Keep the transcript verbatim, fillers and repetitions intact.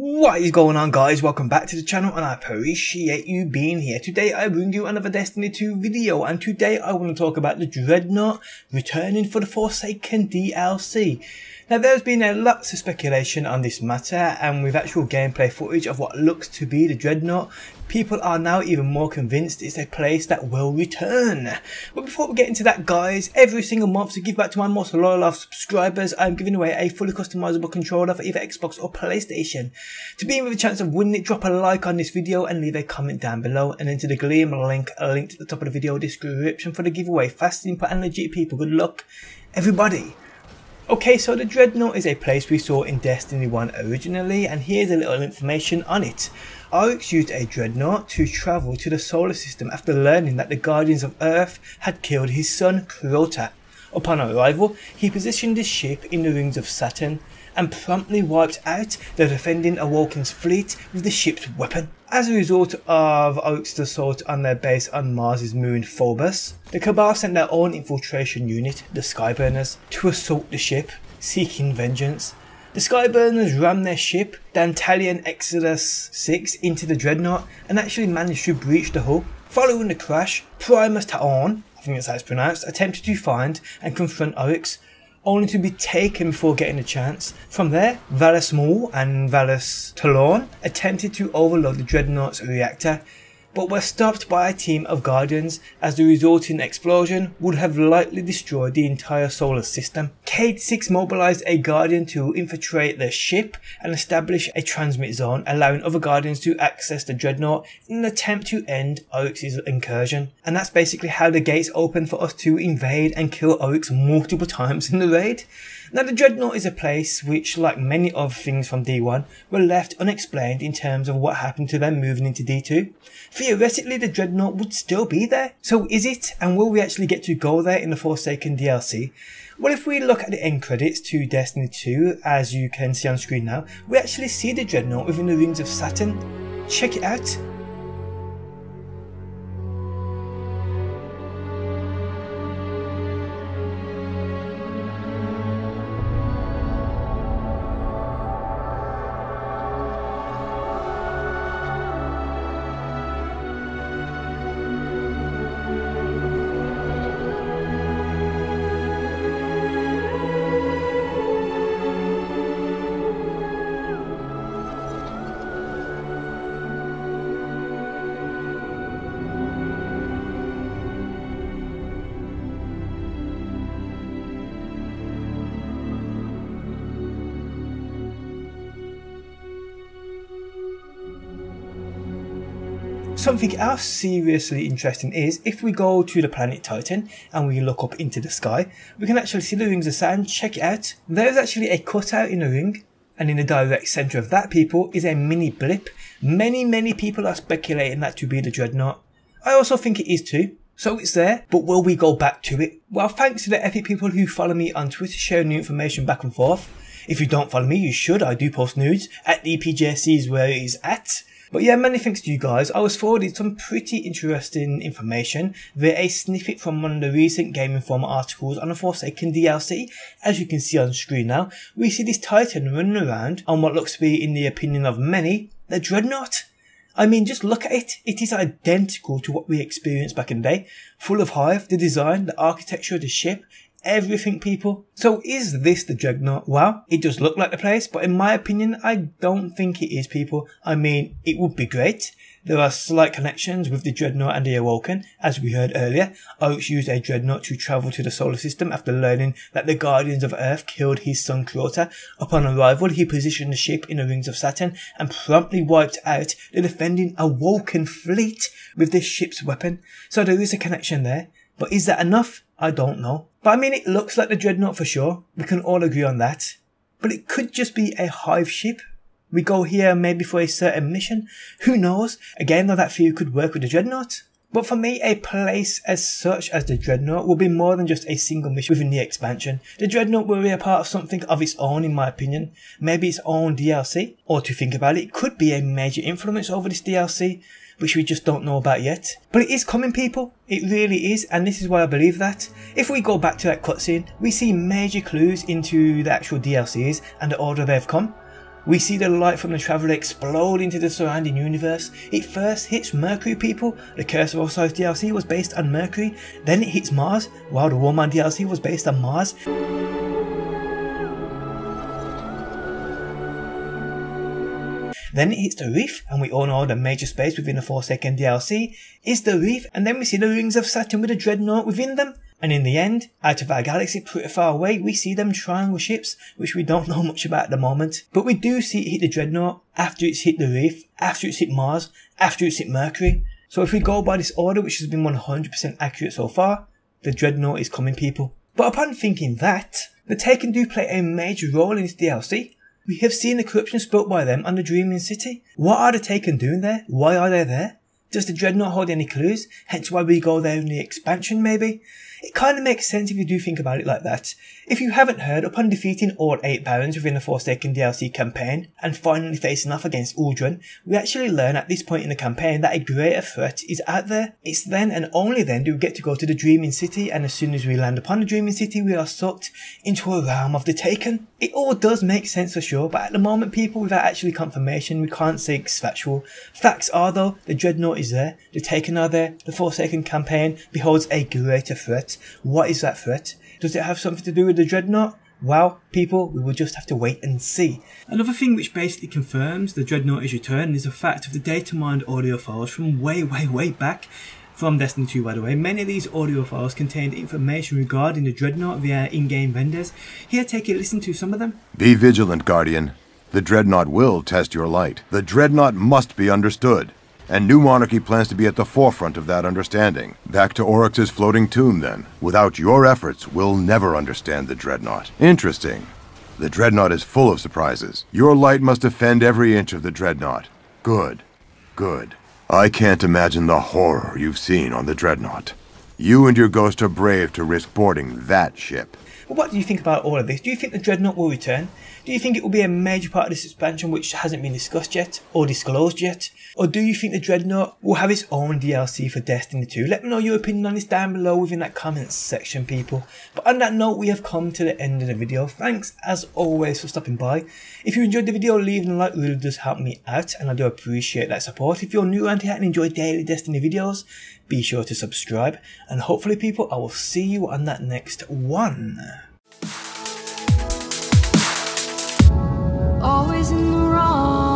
What is going on, guys? Welcome back to the channel, and I appreciate you being here. Today I bring you another Destiny two video, and today I want to talk about the Dreadnought returning for the Forsaken D L C. Now, there's been a lots of speculation on this matter, and with actual gameplay footage of what looks to be the Dreadnought, people are now even more convinced it's a place that will return. But before we get into that, guys, every single month to give back to my most loyal subscribers, I'm giving away a fully customizable controller for either Xbox or PlayStation. To be in with a chance of winning it, drop a like on this video and leave a comment down below, and enter the Gleam link linked at the top of the video description for the giveaway. Fast, simple and legit, people. Good luck, everybody. Okay, so the Dreadnought is a place we saw in Destiny one originally, and here's a little information on it. Oryx used a Dreadnought to travel to the solar system after learning that the Guardians of Earth had killed his son, Krota. Upon arrival, he positioned his ship in the rings of Saturn and promptly wiped out the defending Awoken's fleet with the ship's weapon. As a result of Oryx's assault on their base on Mars's moon Phobos, the Cabal sent their own infiltration unit, the Skyburners, to assault the ship, seeking vengeance. The Skyburners rammed their ship, Dantalian Exodus six, into the Dreadnought and actually managed to breach the hull. Following the crash, Primus Ta'on, I think that's how it's pronounced, attempted to find and confront Oryx, only to be taken before getting a chance. From there, Vallas Mool and Vallas Talon attempted to overload the Dreadnought's reactor, but were stopped by a team of Guardians, as the resulting explosion would have likely destroyed the entire solar system. Cayde six mobilised a Guardian to infiltrate the ship and establish a transmit zone, allowing other Guardians to access the Dreadnought in an attempt to end Oryx's incursion. And that's basically how the gates open for us to invade and kill Oryx multiple times in the raid. Now, the Dreadnought is a place which, like many other things from D one, were left unexplained in terms of what happened to them moving into D two. Theoretically, the Dreadnought would still be there. So is it, and will we actually get to go there in the Forsaken D L C? Well, if we look at the end credits to Destiny two, as you can see on screen now, we actually see the Dreadnought within the rings of Saturn. Check it out. Something else seriously interesting is, if we go to the planet Titan and we look up into the sky, we can actually see the rings of Saturn. Check it out. There is actually a cutout in the ring, and in the direct centre of that, people, is a mini blip. Many, many people are speculating that to be the Dreadnought. I also think it is too. So it's there, but will we go back to it? Well, thanks to the epic people who follow me on Twitter, sharing new information back and forth. If you don't follow me, you should. I do post nudes. At D P J C is where it is at. But yeah, many thanks to you guys. I was forwarded some pretty interesting information via a snippet from one of the recent Game Informer articles on the Forsaken D L C. As you can see on screen now, we see this Titan running around on what looks to be, in the opinion of many, the Dreadnought. I mean, just look at it. It is identical to what we experienced back in the day. Full of hive, the design, the architecture of the ship, everything, people. So is this the Dreadnought? Well, it does look like the place, but in my opinion, I don't think it is, people. I mean, it would be great. There are slight connections with the Dreadnought and the Awoken, as we heard earlier. Oryx used a Dreadnought to travel to the solar system after learning that the Guardians of Earth killed his son Krota. Upon arrival, he positioned the ship in the rings of Saturn and promptly wiped out the defending Awoken fleet with this ship's weapon. So there is a connection there. But is that enough? I don't know. But I mean, it looks like the Dreadnought for sure. We can all agree on that. But it could just be a hive ship. We go here maybe for a certain mission. Who knows? Again, though, that theory could work with the Dreadnought. But for me, a place as such as the Dreadnought will be more than just a single mission within the expansion. The Dreadnought will be a part of something of its own, in my opinion. Maybe its own D L C. Or to think about it, it could be a major influence over this D L C, which we just don't know about yet. But it is coming, people. It really is, and this is why I believe that. If we go back to that cutscene, we see major clues into the actual D L Cs and the order they've come. We see the light from the Traveller explode into the surrounding universe. It first hits Mercury, people. The Curse of Osiris D L C was based on Mercury. Then it hits Mars, while the Warmind D L C was based on Mars. Then it hits the Reef, and we all know the major space within the Forsaken D L C is the Reef, and then we see the rings of Saturn with the Dreadnought within them. And in the end, out of our galaxy pretty far away, we see them triangle ships, which we don't know much about at the moment. But we do see it hit the Dreadnought, after it's hit the Reef, after it's hit Mars, after it's hit Mercury. So if we go by this order, which has been one hundred percent accurate so far, the Dreadnought is coming, people. But upon thinking that, the Taken do play a major role in this D L C. We have seen the corruption spoke by them on the Dreaming City. What are the Taken doing there? Why are they there? Does the Dreadnought hold any clues? Hence why we go there in the expansion, maybe? It kind of makes sense if you do think about it like that. If you haven't heard, upon defeating all eight barons within the Forsaken D L C campaign, and finally facing off against Uldren, we actually learn at this point in the campaign that a greater threat is out there. It's then and only then do we get to go to the Dreaming City, and as soon as we land upon the Dreaming City, we are sucked into a realm of the Taken. It all does make sense for sure, but at the moment, people, without actually confirmation, we can't say it's factual. Facts are though, the Dreadnought is there, the Taken are there, the Forsaken campaign beholds a greater threat. What is that threat? Does it have something to do with the Dreadnought? Well, people, we will just have to wait and see. Another thing which basically confirms the Dreadnought is returned is the fact of the data mined audio files from way, way, way back from Destiny two, by the way. Many of these audio files contained information regarding the Dreadnought via in-game vendors. Here, take a listen to some of them. Be vigilant, Guardian. The Dreadnought will test your light. The Dreadnought must be understood. And New Monarchy plans to be at the forefront of that understanding. Back to Oryx's floating tomb, then. Without your efforts, we'll never understand the Dreadnought. Interesting. The Dreadnought is full of surprises. Your light must defend every inch of the Dreadnought. Good. Good. I can't imagine the horror you've seen on the Dreadnought. You and your ghost are brave to risk boarding that ship. Well, what do you think about all of this? Do you think the Dreadnought will return? Do you think it will be a major part of this expansion which hasn't been discussed yet, or disclosed yet? Or do you think the Dreadnought will have its own D L C for Destiny two? Let me know your opinion on this down below within that comments section, people. But on that note, we have come to the end of the video. Thanks, as always, for stopping by. If you enjoyed the video, leaving a like really does help me out, and I do appreciate that support. If you're new around here and enjoy daily Destiny videos, be sure to subscribe. And hopefully, people, I will see you on that next one. Always in the wrong.